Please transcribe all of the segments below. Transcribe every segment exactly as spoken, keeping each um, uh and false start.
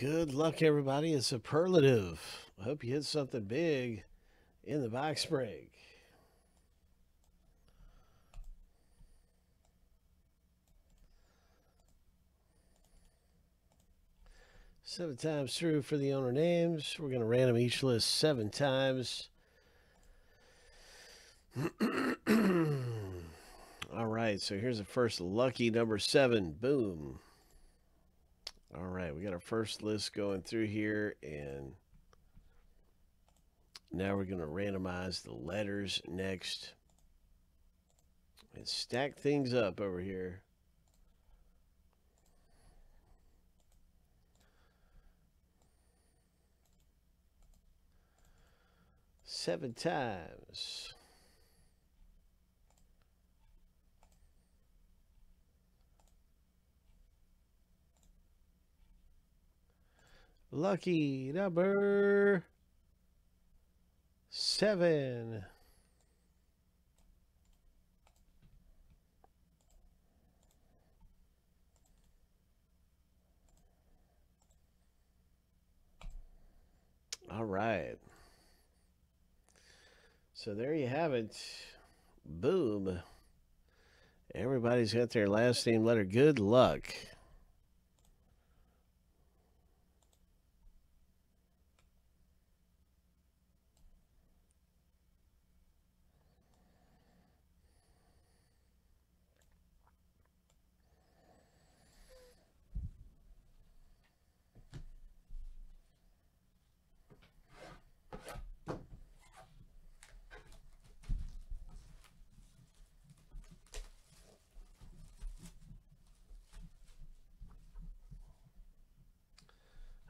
Good luck, everybody. It's superlative. I hope you hit something big in the box break. Seven times through for the owner names. We're going to random each list seven times. All right, so here's the first lucky number seven. Boom. All right, we got our first list going through here, and now we're going to randomize the letters next and stack things up over here. Seven times. Lucky number seven. All right. So there you have it. Boom. Everybody's got their last name letter. Good luck.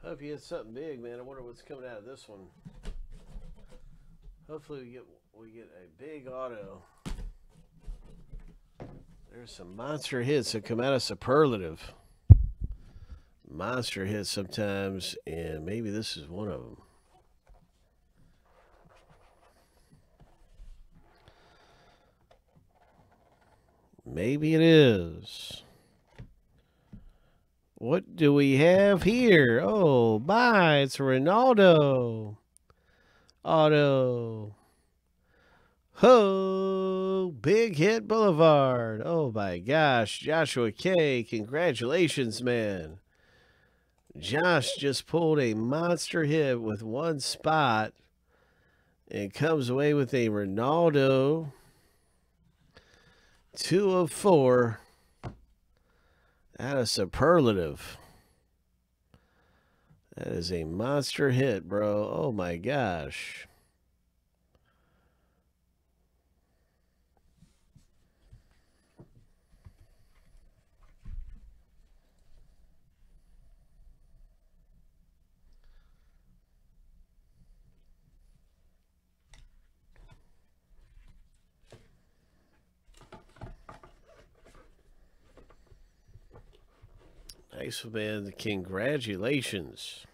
Hope you hit something big, man. I wonder what's coming out of this one. Hopefully we get we get a big auto. There's some monster hits that come out of superlative. Monster hits sometimes, and maybe this is one of them. Maybe it is. What do we have here? Oh, my, it's Ronaldo. Auto. Ho, Big Hit Boulevard. Oh, my gosh, Joshua K. Congratulations, man. Josh just pulled a monster hit with one spot and comes away with a Ronaldo. Two of four. That is superlative. That is a monster hit, bro. Oh, my gosh. Nice, man. Congratulations.